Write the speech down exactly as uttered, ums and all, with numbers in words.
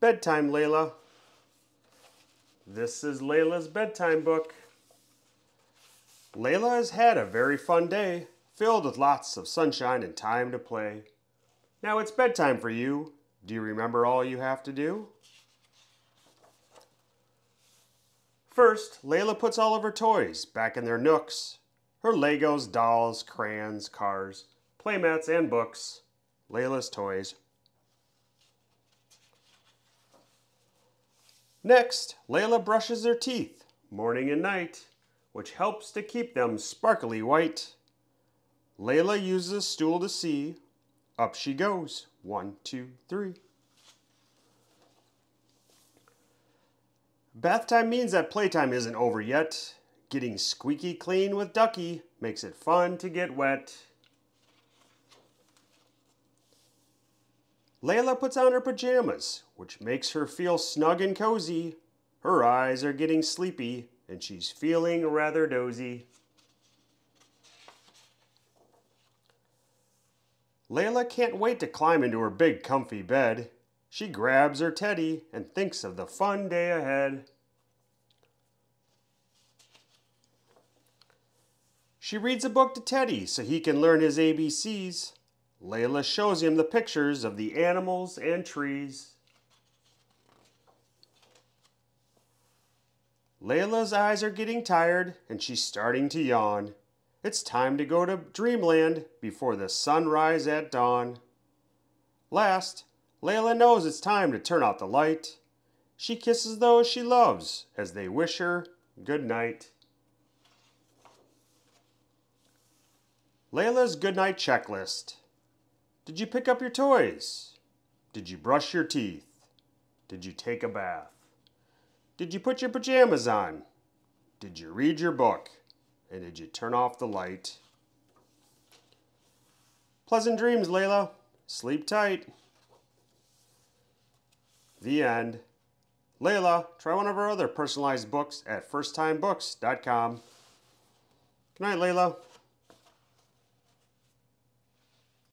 Bedtime, Layla. This is Layla's bedtime book. Layla has had a very fun day, filled with lots of sunshine and time to play. Now it's bedtime for you. Do you remember all you have to do? First, Layla puts all of her toys back in their nooks. Her Legos, dolls, crayons, cars, playmats, and books. Layla's toys. Next, Layla brushes her teeth, morning and night, which helps to keep them sparkly white. Layla uses a stool to see. Up she goes. One, two, three. Bath time means that playtime isn't over yet. Getting squeaky clean with Ducky makes it fun to get wet. Layla puts on her pajamas, which makes her feel snug and cozy. Her eyes are getting sleepy, and she's feeling rather dozy. Layla can't wait to climb into her big comfy bed. She grabs her teddy and thinks of the fun day ahead. She reads a book to Teddy so he can learn his A B Cs. Layla shows him the pictures of the animals and trees. Layla's eyes are getting tired and she's starting to yawn. It's time to go to dreamland before the sunrise at dawn. Last, Layla knows it's time to turn out the light. She kisses those she loves as they wish her good night. Layla's goodnight checklist. Did you pick up your toys? Did you brush your teeth? Did you take a bath? Did you put your pajamas on? Did you read your book? And did you turn off the light? Pleasant dreams, Layla. Sleep tight. The end. Layla, try one of our other personalized books at first time books dot com. Good night, Layla.